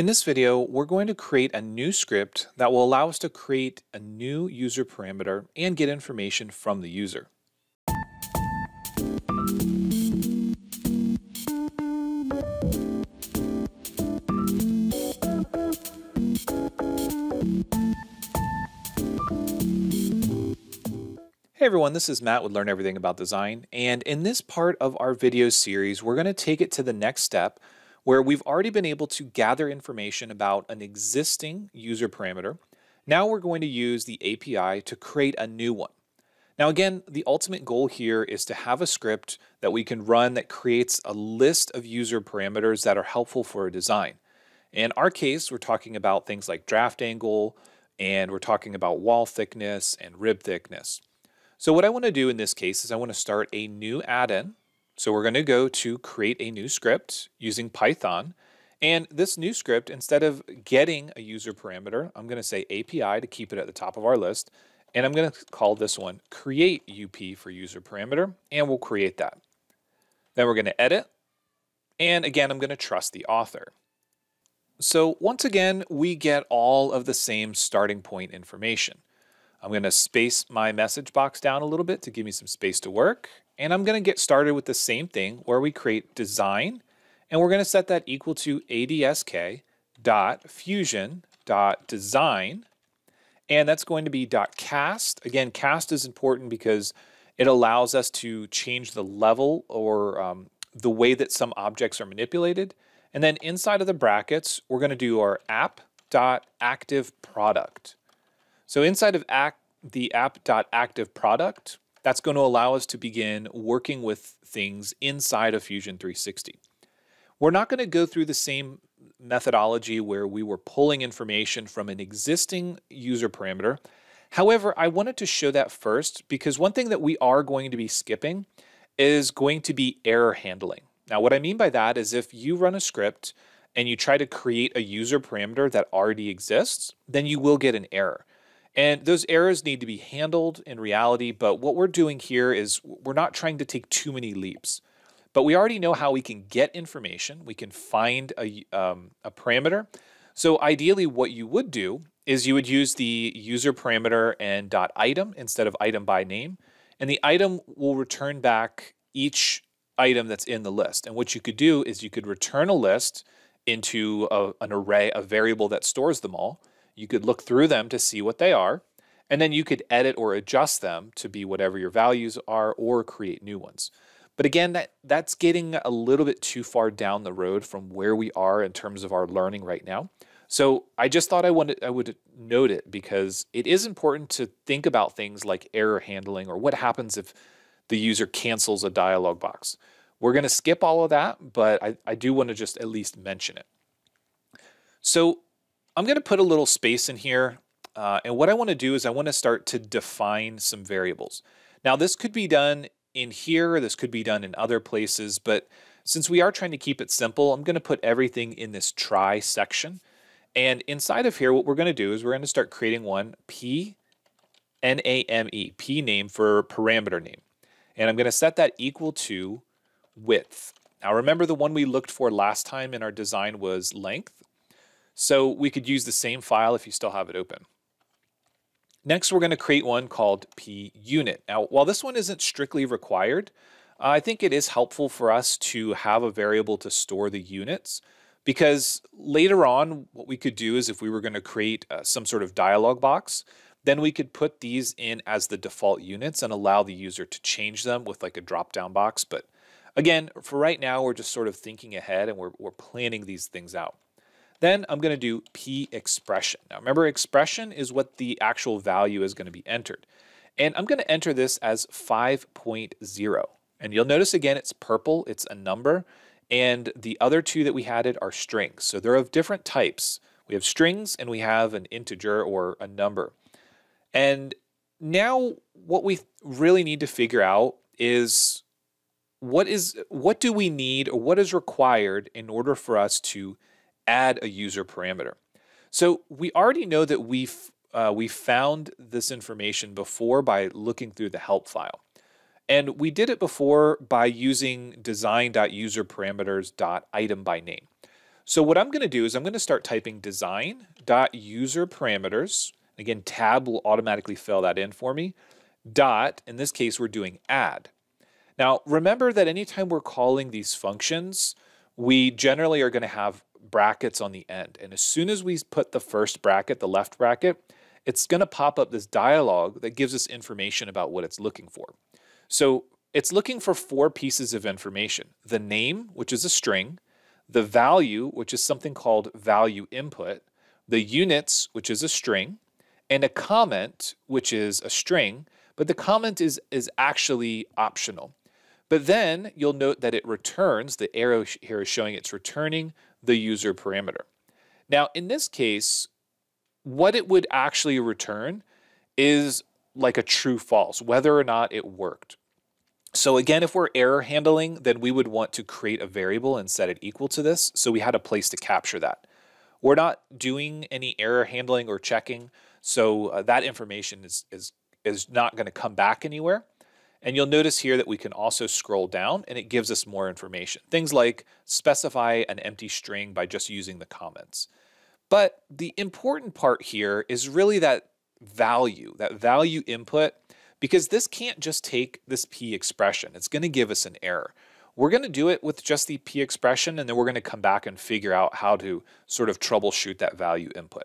In this video, we're going to create a new script that will allow us to create a new user parameter and get information from the user. Hey everyone, this is Matt with Learn Everything About Design, and in this part of our video series, we're going to take it to the next step where we've already been able to gather information about an existing user parameter. Now we're going to use the API to create a new one. Now again, the ultimate goal here is to have a script that we can run that creates a list of user parameters that are helpful for a design. In our case, we're talking about things like draft angle, and we're talking about wall thickness and rib thickness. So what I want to do in this case is I want to start a new add-in. So we're going to go to create a new script using Python. And this new script, instead of getting a user parameter, I'm going to say API to keep it at the top of our list. And I'm going to call this one create UP for user parameter, and we'll create that. Then we're going to edit. And again, I'm going to trust the author. So once again, we get all of the same starting point information. I'm going to space my message box down a little bit to give me some space to work. And I'm going to get started with the same thing where we create design. And we're going to set that equal to adsk.fusion.design. And that's going to be .cast. Again, cast is important because it allows us to change the level or the way that some objects are manipulated. And then inside of the brackets, we're going to do our app.activeProduct. So inside of the app.activeProduct, that's going to allow us to begin working with things inside of Fusion 360. We're not going to go through the same methodology where we were pulling information from an existing user parameter. However, I wanted to show that first because one thing that we are going to be skipping is going to be error handling. Now, what I mean by that is if you run a script and you try to create a user parameter that already exists, then you will get an error. And those errors need to be handled in reality, but what we're doing here is we're not trying to take too many leaps. But we already know how we can get information. We can find a parameter. So ideally what you would do is you would use the user parameter and .item instead of item by name. And the item will return back each item that's in the list. And what you could do is you could return a list into an array, a variable that stores them all. You could look through them to see what they are, and then you could edit or adjust them to be whatever your values are or create new ones. But again, that's getting a little bit too far down the road from where we are in terms of our learning right now. So I just thought I would note it because it is important to think about things like error handling or what happens if the user cancels a dialog box. We're going to skip all of that, but I do want to just at least mention it. So I'm going to put a little space in here, and what I want to do is I want to start to define some variables. Now this could be done in here, this could be done in other places, but since we are trying to keep it simple, I'm going to put everything in this try section. And inside of here, what we're going to do is we're going to start creating one P-N-A-M-E, P name for parameter name. And I'm going to set that equal to width. Now remember the one we looked for last time in our design was length. So we could use the same file if you still have it open. Next, we're going to create one called punit. Now, while this one isn't strictly required, I think it is helpful for us to have a variable to store the units, because later on, what we could do is if we were going to create some sort of dialog box, then we could put these in as the default units and allow the user to change them with like a drop-down box. But again, for right now, we're just sort of thinking ahead and we're planning these things out. Then I'm going to do P expression. Now remember, expression is what the actual value is going to be entered. And I'm going to enter this as 5.0. And you'll notice again, it's purple, it's a number. And the other two that we added are strings. So they're of different types. We have strings and we have an integer or a number. And now what we really need to figure out is what do we need or what is required in order for us to add a user parameter. So we already know that we found this information before by looking through the help file. And we did it before by using design.userParameters.item by name. So what I'm going to do is I'm going to start typing design.userParameters. Again, tab will automatically fill that in for me. Dot, in this case, we're doing add. Now, remember that anytime we're calling these functions, we generally are going to have brackets on the end. And as soon as we put the first bracket, the left bracket, it's going to pop up this dialog that gives us information about what it's looking for. So it's looking for four pieces of information: the name, which is a string, the value, which is something called value input, the units, which is a string, and a comment, which is a string, but the comment is actually optional. But then you'll note that it returns, the arrow here is showing it's returning the user parameter. Now in this case, what it would actually return is like a true false, whether or not it worked. So again, if we're error handling, then we would want to create a variable and set it equal to this, so we had a place to capture that. We're not doing any error handling or checking, so that information is not going to come back anywhere. And you'll notice here that we can also scroll down and it gives us more information. Things like specify an empty string by just using the comments. But the important part here is really that value input, because this can't just take this P expression. It's going to give us an error. We're going to do it with just the P expression, and then we're going to come back and figure out how to sort of troubleshoot that value input.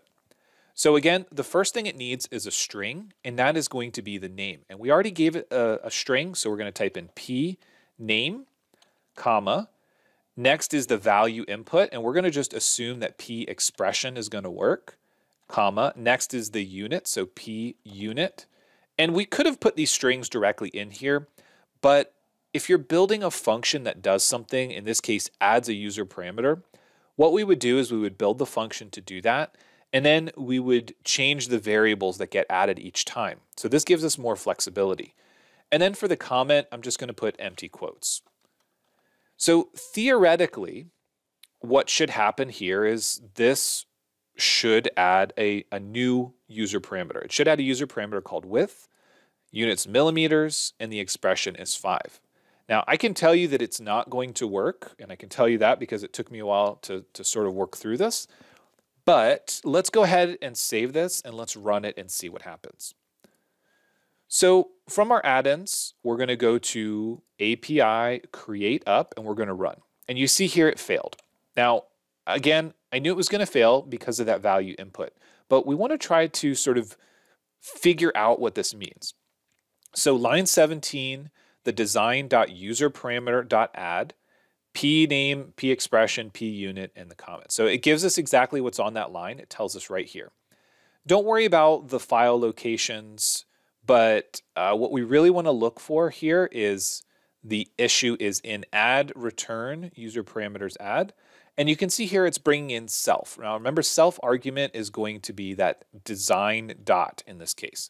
So again, the first thing it needs is a string, and that is going to be the name. And we already gave it a string, so we're going to type in P name, comma. Next is the value input, and we're going to just assume that P expression is going to work, comma. Next is the unit, so P unit. And we could have put these strings directly in here, but if you're building a function that does something, in this case adds a user parameter, what we would do is we would build the function to do that, and then we would change the variables that get added each time. So this gives us more flexibility. And then for the comment, I'm just going to put empty quotes. So theoretically, what should happen here is this should add a new user parameter. It should add a user parameter called width, units millimeters, and the expression is 5. Now, I can tell you that it's not going to work, and I can tell you that because it took me a while to sort of work through this. But let's go ahead and save this and let's run it and see what happens. So from our add-ins, we're going to go to API create up and we're going to run. And you see here it failed. Now, again, I knew it was going to fail because of that value input, but we want to try to sort of figure out what this means. So line 17, the design.userParameter.add, P name, P expression, P unit, and the comment. So it gives us exactly what's on that line. It tells us right here. Don't worry about the file locations, but what we really want to look for here is the issue is in add return user parameters add. And you can see here it's bringing in self. Now remember, self argument is going to be that design dot in this case.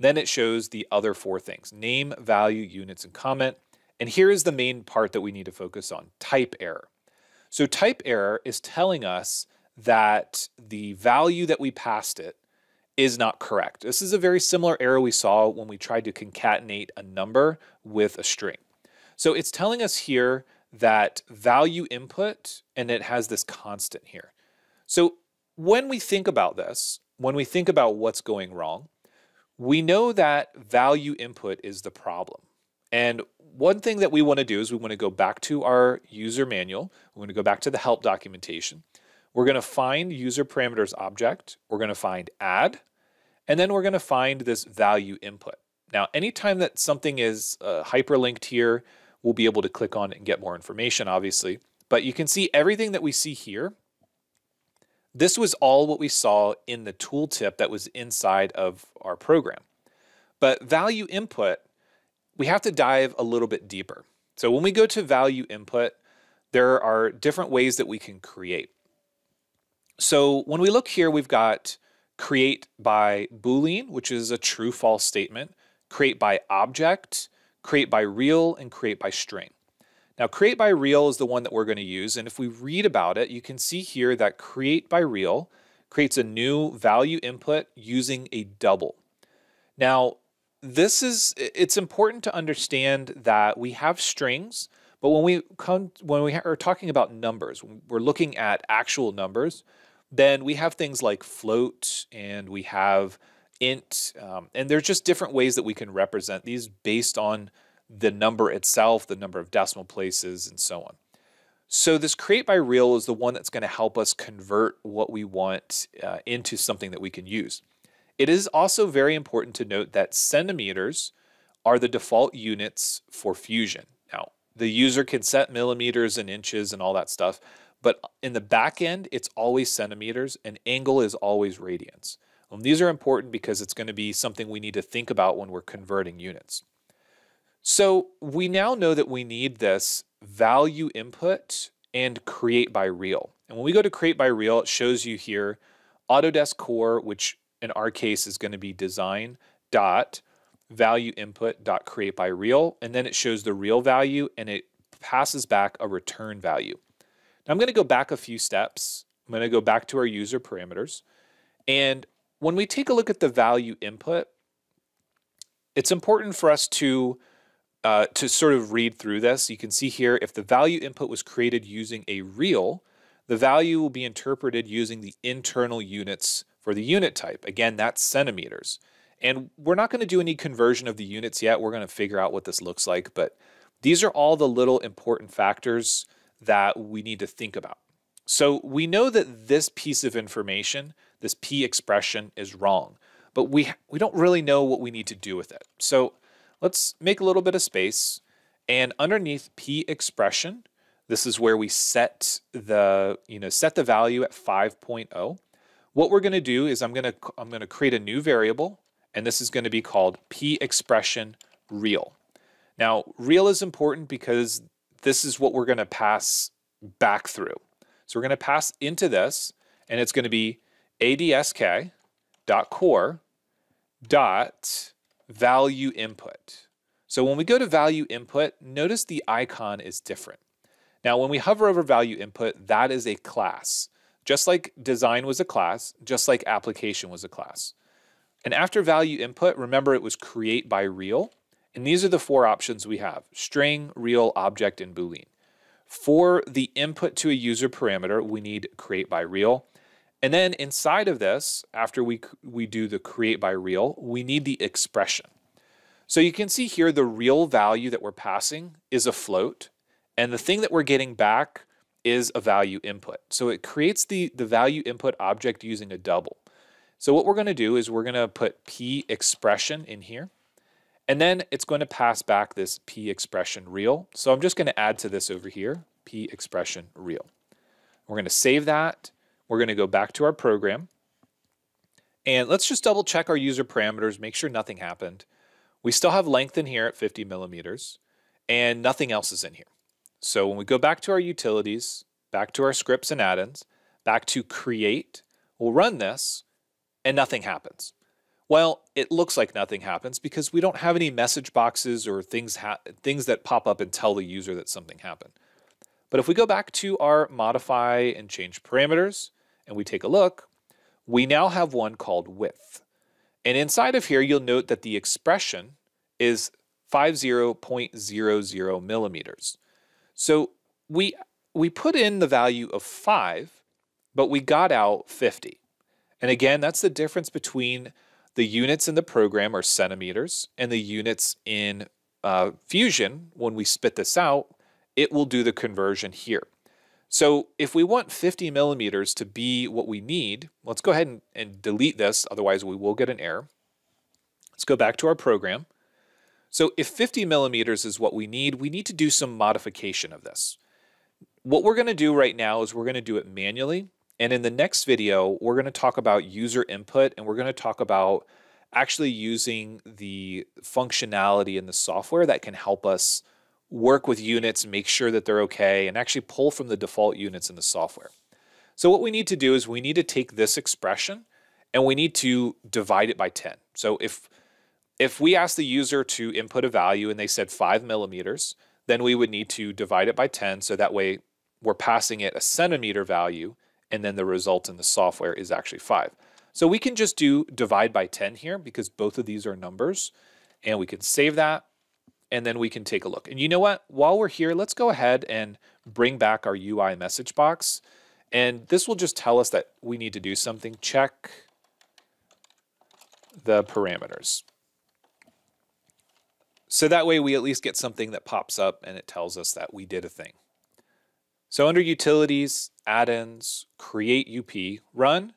Then it shows the other four things: name, value, units, and comment. And here is the main part that we need to focus on: type error. So type error is telling us that the value that we passed it is not correct. This is a very similar error we saw when we tried to concatenate a number with a string. So it's telling us here that value input, and it has this constant here. So when we think about this, when we think about what's going wrong, we know that value input is the problem. And one thing that we want to do is we want to go back to our user manual. We're going to go back to the help documentation. We're going to find user parameters object. We're going to find add, and then we're going to find this value input. Now, anytime that something is hyperlinked here, we'll be able to click on it and get more information, obviously. But you can see everything that we see here. This was all what we saw in the tooltip that was inside of our program. But value input, we have to dive a little bit deeper. So when we go to value input, there are different ways that we can create. So when we look here, we've got create by Boolean, which is a true false statement, create by object, create by real, and create by string. Now create by real is the one that we're going to use. And if we read about it, you can see here that create by real creates a new value input using a double. Now, it's important to understand that we have strings, But when we are talking about numbers, when we're looking at actual numbers, then we have things like float and we have int, and there's just different ways that we can represent these based on the number itself, the number of decimal places, and so on. So this create by real is the one that's going to help us convert what we want into something that we can use. It is also very important to note that centimeters are the default units for Fusion. Now, the user can set millimeters and inches and all that stuff, but in the back end, it's always centimeters, and angle is always radians. And these are important because it's going to be something we need to think about when we're converting units. So we now know that we need this value input and create by real. And when we go to create by real, it shows you here Autodesk Core, which in our case is going to be design.valueinput.createByReal, and then it shows the real value and it passes back a return value. Now I'm going to go back a few steps. I'm going to go back to our user parameters. And when we take a look at the value input, it's important for us to sort of read through this. You can see here, if the value input was created using a real, the value will be interpreted using the internal units for the unit type. Again, that's centimeters. And we're not going to do any conversion of the units yet. We're going to figure out what this looks like, but these are all the little important factors that we need to think about. So we know that this piece of information, this P expression, is wrong, but we don't really know what we need to do with it. So let's make a little bit of space, and underneath P expression, this is where we set the, set the value at 5.0. What we're going to do is I'm going to create a new variable, and this is going to be called P expression real. Now, real is important because this is what we're going to pass back through. So we're going to pass into this, and it's going to be adsk.core.valueinput. So when we go to value input, notice the icon is different. Now, when we hover over value input, that is a class. Just like design was a class, just like application was a class. And after value input, remember it was create by real. And these are the four options we have: string, real, object, and Boolean. For the input to a user parameter, we need create by real. And then inside of this, after we do the create by real, we need the expression. So you can see here the real value that we're passing is a float, and the thing that we're getting back is a value input. So it creates the value input object using a double. So what we're going to do is we're going to put P expression in here, and then it's going to pass back this P expression real. So I'm just going to add to this over here, P expression real. We're going to save that. We're going to go back to our program, and let's just double check our user parameters, make sure nothing happened. We still have length in here at 50 millimeters, and nothing else is in here. So when we go back to our utilities, back to our scripts and add-ins, back to create, we'll run this, and nothing happens. Well, it looks like nothing happens because we don't have any message boxes or things that pop up and tell the user that something happened. But if we go back to our modify and change parameters, and we take a look, we now have one called width. And inside of here, you'll note that the expression is 50.00 millimeters. So we put in the value of 5, but we got out 50. And again, that's the difference between the units in the program, or centimeters, and the units in Fusion. When we spit this out, it will do the conversion here. So if we want 50 millimeters to be what we need, let's go ahead and delete this, otherwise we will get an error. Let's go back to our program. So if 50 millimeters is what we need to do some modification of this. What we're going to do right now is we're going to do it manually, and in the next video, we're going to talk about user input, and we're going to talk about actually using the functionality in the software that can help us work with units, make sure that they're okay, and actually pull from the default units in the software. So what we need to do is we need to take this expression and we need to divide it by 10. So if we ask the user to input a value and they said 5 millimeters, then we would need to divide it by 10. So that way we're passing it a centimeter value, and then the result in the software is actually 5. So we can just do divide by 10 here because both of these are numbers, and we can save that. and then we can take a look. And you know what? While we're here, let's go ahead and bring back our UI message box. And this will just tell us that we need to do something. Check the parameters. So that way we at least get something that pops up and it tells us that we did a thing. So under utilities, add-ins, create UP, run,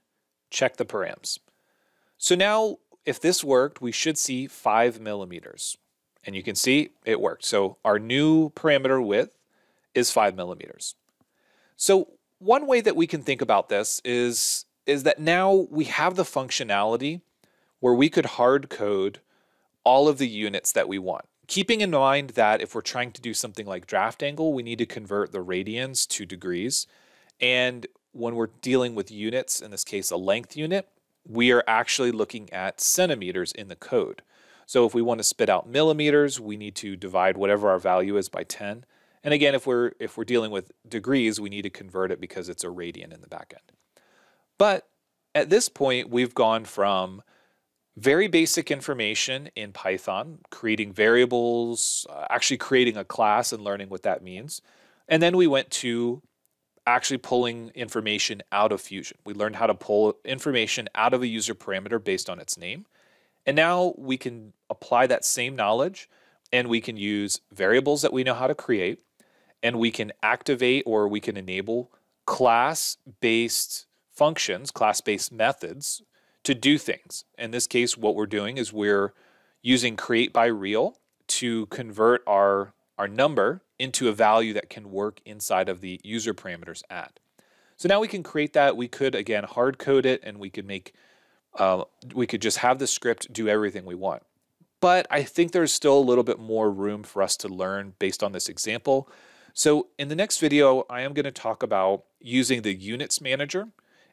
check the params. So now if this worked, we should see 5 millimeters. And you can see it worked. So our new parameter width is 5 millimeters. So one way that we can think about this is that now we have the functionality where we could hard code all of the units that we want. Keeping in mind that if we're trying to do something like draft angle, we need to convert the radians to degrees. And when we're dealing with units, in this case, a length unit, we are actually looking at centimeters in the code. So if we want to spit out millimeters, we need to divide whatever our value is by 10. And again, if we're dealing with degrees, we need to convert it because it's a radian in the back end. But at this point, we've gone from very basic information in Python, creating variables, actually creating a class and learning what that means. And then we went to actually pulling information out of Fusion. We learned how to pull information out of a user parameter based on its name. And now we can apply that same knowledge and we can use variables that we know how to create, and we can activate or we can enable class-based functions, class-based methods to do things. In this case, what we're doing is we're using create by real to convert our number into a value that can work inside of the user parameters add. So now we can create that. We could, again, hard code it, and we could make, we could just have the script do everything we want. But I think there's still a little bit more room for us to learn based on this example. So in the next video, I am going to talk about using the units manager,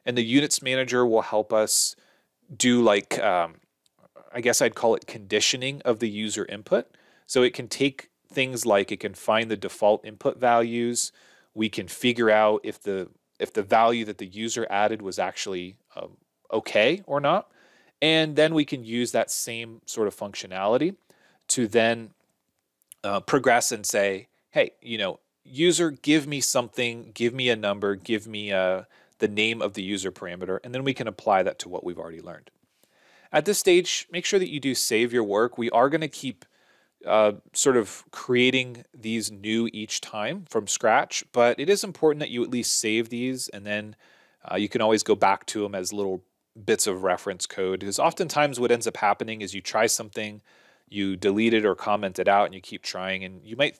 and the units manager will help us do like, I guess I'd call it conditioning of the user input. So it can take things like, it can find the default input values. We can figure out if the value that the user added was actually okay or not. And then we can use that same sort of functionality to then progress and say, hey, you know, user, give me something, give me a number, give me the name of the user parameter, and then we can apply that to what we've already learned. At this stage, make sure that you do save your work. We are going to keep sort of creating these new each time from scratch, but it is important that you at least save these, and then you can always go back to them as little bits of reference code, because oftentimes what ends up happening is you try something, you delete it or comment it out, and you keep trying, and you might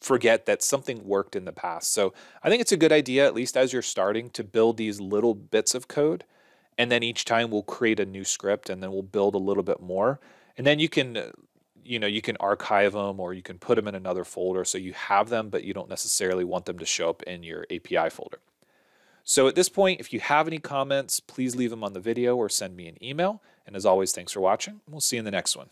forget that something worked in the past. So I think it's a good idea, at least as you're starting, to build these little bits of code. And then each time we'll create a new script, and then we'll build a little bit more. And then you can, you know, you can archive them, or you can put them in another folder. So you have them, but you don't necessarily want them to show up in your API folder. So at this point, if you have any comments, please leave them on the video or send me an email. And as always, thanks for watching. We'll see you in the next one.